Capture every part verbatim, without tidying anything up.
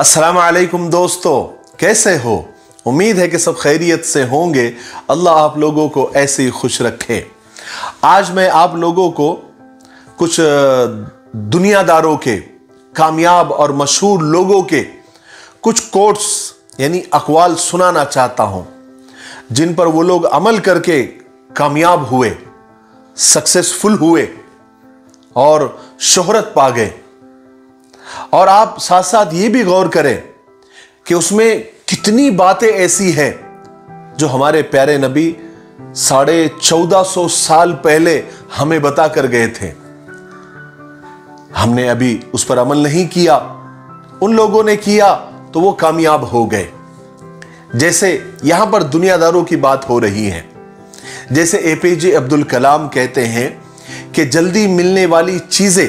अस्सलाम वालेकुम दोस्तों, कैसे हो? उम्मीद है कि सब खैरियत से होंगे। अल्लाह आप लोगों को ऐसे ही खुश रखे। आज मैं आप लोगों को कुछ दुनियादारों के, कामयाब और मशहूर लोगों के कुछ कोट्स यानी अकवाल सुनाना चाहता हूं, जिन पर वो लोग अमल करके कामयाब हुए, सक्सेसफुल हुए और शोहरत पा गए। और आप साथ साथ ये भी गौर करें कि उसमें कितनी बातें ऐसी हैं जो हमारे प्यारे नबी साढ़े चौदह सौ साल पहले हमें बता कर गए थे, हमने अभी उस पर अमल नहीं किया। उन लोगों ने किया तो वो कामयाब हो गए। जैसे यहां पर दुनियादारों की बात हो रही है, जैसे ए पी जे अब्दुल कलाम कहते हैं कि जल्दी मिलने वाली चीजें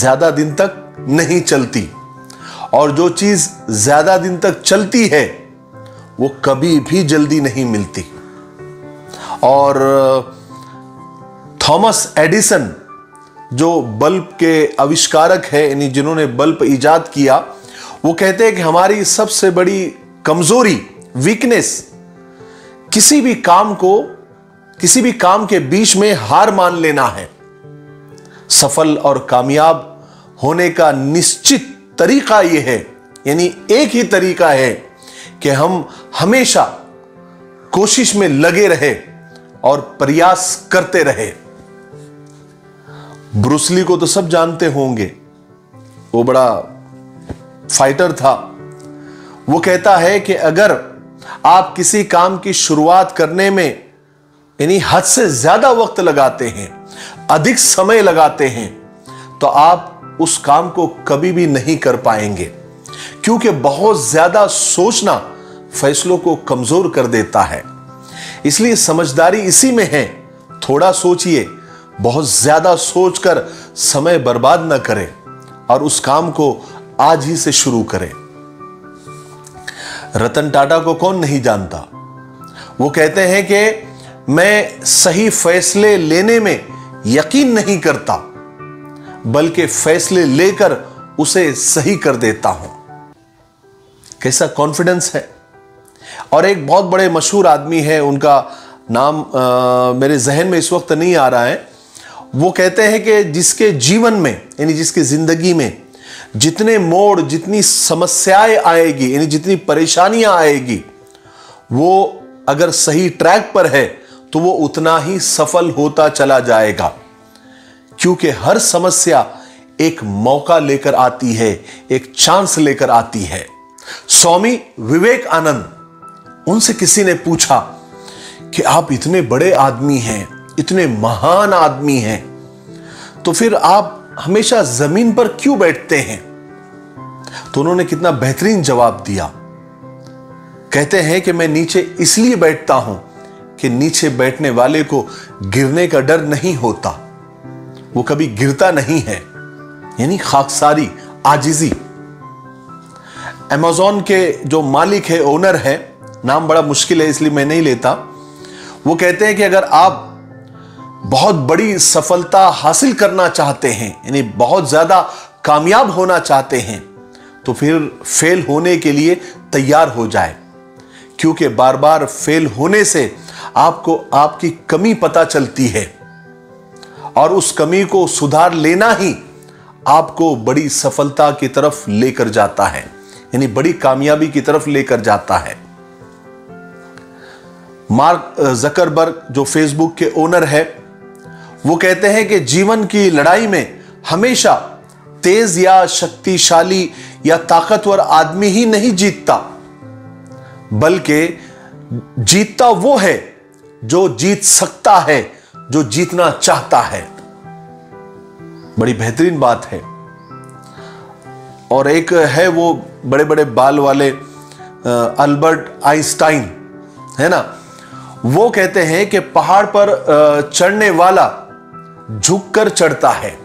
ज्यादा दिन तक नहीं चलती, और जो चीज ज्यादा दिन तक चलती है वो कभी भी जल्दी नहीं मिलती। और थॉमस एडिसन जो बल्ब के आविष्कारक है, यानी जिन्होंने बल्ब इजाद किया, वो कहते हैं कि हमारी सबसे बड़ी कमजोरी, वीकनेस, किसी भी काम को किसी भी काम के बीच में हार मान लेना है। सफल और कामयाब होने का निश्चित तरीका यह है, यानी एक ही तरीका है कि हम हमेशा कोशिश में लगे रहे और प्रयास करते रहे। ब्रूस ली को तो सब जानते होंगे, वो बड़ा फाइटर था। वो कहता है कि अगर आप किसी काम की शुरुआत करने में यानी हद से ज्यादा वक्त लगाते हैं, अधिक समय लगाते हैं, तो आप उस काम को कभी भी नहीं कर पाएंगे, क्योंकि बहुत ज्यादा सोचना फैसलों को कमजोर कर देता है। इसलिए समझदारी इसी में है, थोड़ा सोचिए, बहुत ज्यादा सोचकर समय बर्बाद न करें और उस काम को आज ही से शुरू करें। रतन टाटा को कौन नहीं जानता? वो कहते हैं कि मैं सही फैसले लेने में यकीन नहीं करता, बल्कि फैसले लेकर उसे सही कर देता हूं। कैसा कॉन्फिडेंस है! और एक बहुत बड़े मशहूर आदमी है, उनका नाम आ, मेरे जहन में इस वक्त नहीं आ रहा है। वो कहते हैं कि जिसके जीवन में यानी जिसकी जिंदगी में जितने मोड़, जितनी समस्याएं आएगी, यानी जितनी परेशानियां आएगी, वो अगर सही ट्रैक पर है तो वो उतना ही सफल होता चला जाएगा, क्योंकि हर समस्या एक मौका लेकर आती है, एक चांस लेकर आती है। स्वामी विवेकानंद, उनसे किसी ने पूछा कि आप इतने बड़े आदमी हैं, इतने महान आदमी हैं, तो फिर आप हमेशा जमीन पर क्यों बैठते हैं? तो उन्होंने कितना बेहतरीन जवाब दिया। कहते हैं कि मैं नीचे इसलिए बैठता हूं कि नीचे बैठने वाले को गिरने का डर नहीं होता, वो कभी गिरता नहीं है, यानी खाकसारी, आजिजी। अमेज़ॉन के जो मालिक है, ओनर है, नाम बड़ा मुश्किल है इसलिए मैं नहीं लेता, वो कहते हैं कि अगर आप बहुत बड़ी सफलता हासिल करना चाहते हैं, यानी बहुत ज्यादा कामयाब होना चाहते हैं, तो फिर फेल होने के लिए तैयार हो जाए, क्योंकि बार बार फेल होने से आपको आपकी कमी पता चलती है, और उस कमी को सुधार लेना ही आपको बड़ी सफलता की तरफ लेकर जाता है, यानी बड़ी कामयाबी की तरफ लेकर जाता है। मार्क जकरबर्ग जो फेसबुक के ओनर है, वो कहते हैं कि जीवन की लड़ाई में हमेशा तेज या शक्तिशाली या ताकतवर आदमी ही नहीं जीतता, बल्कि जीतता वो है जो जीत सकता है, जो जीतना चाहता है। बड़ी बेहतरीन बात है। और एक है वो बड़े बड़े बाल वाले अल्बर्ट आइंस्टाइन, है ना, वो कहते हैं कि पहाड़ पर चढ़ने वाला झुककर चढ़ता है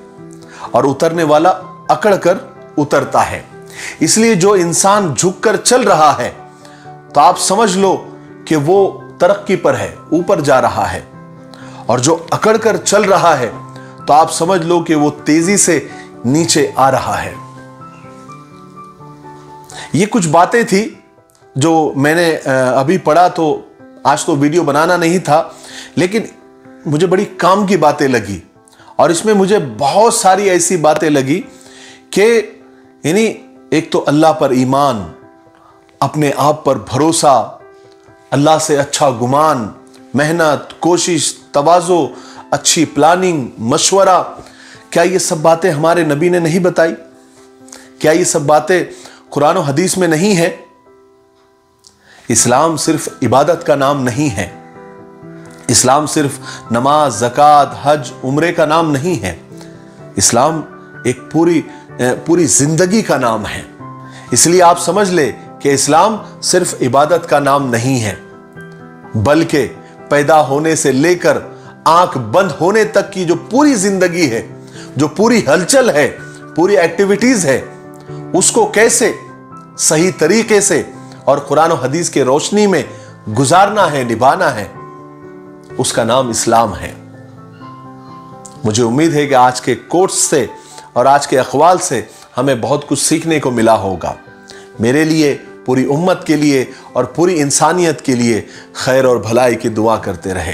और उतरने वाला अकड़कर उतरता है। इसलिए जो इंसान झुककर चल रहा है, तो आप समझ लो कि वो तरक्की पर है, ऊपर जा रहा है, और जो अकड़कर चल रहा है तो आप समझ लो कि वो तेजी से नीचे आ रहा है। ये कुछ बातें थी जो मैंने अभी पढ़ा, तो आज तो वीडियो बनाना नहीं था, लेकिन मुझे बड़ी काम की बातें लगी और इसमें मुझे बहुत सारी ऐसी बातें लगी कि यानी एक तो अल्लाह पर ईमान, अपने आप पर भरोसा, अल्लाह से अच्छा गुमान, मेहनत, कोशिश, तवाज़ो, अच्छी प्लानिंग, मशवरा। क्या ये सब बातें हमारे नबी ने नहीं बताई? क्या ये सब बातें कुरान और हदीस में नहीं है? इस्लाम सिर्फ इबादत का नाम नहीं है, इस्लाम सिर्फ नमाज, ज़कात, हज, उम्रे का नाम नहीं है, इस्लाम एक पूरी पूरी जिंदगी का नाम है। इसलिए आप समझ ले कि इस्लाम सिर्फ इबादत का नाम नहीं है, बल्कि पैदा होने से लेकर आंख बंद होने तक की जो पूरी जिंदगी है, जो पूरी हलचल है, पूरी एक्टिविटीज है, उसको कैसे सही तरीके से और कुरान और हदीस के रोशनी में गुजारना है, निभाना है, उसका नाम इस्लाम है। मुझे उम्मीद है कि आज के कोर्स से और आज के अखवाल से हमें बहुत कुछ सीखने को मिला होगा। मेरे लिए, पूरी उम्मत के लिए और पूरी इंसानियत के लिए खैर और भलाई की दुआ करते रहे।